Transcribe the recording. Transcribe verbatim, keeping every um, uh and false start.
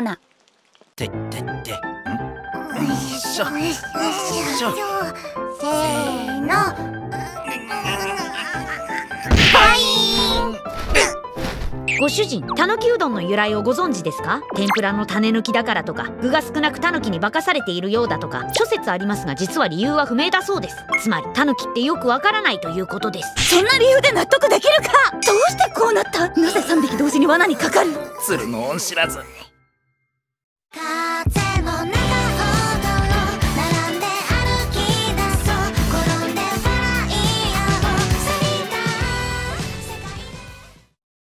罠。てってって。よいしょ。よいしょ。せーの。はい。ご主人、たぬきうどんの由来をご存知ですか？天ぷらの種抜きだからとか、具が少なくたぬきに化かされているようだとか、諸説ありますが、実は理由は不明だそうです。つまり、たぬきってよくわからないということです。そんな理由で納得できるか？どうしてこうなった？なぜさんびき同時に罠にかかる？鶴の恩知らず。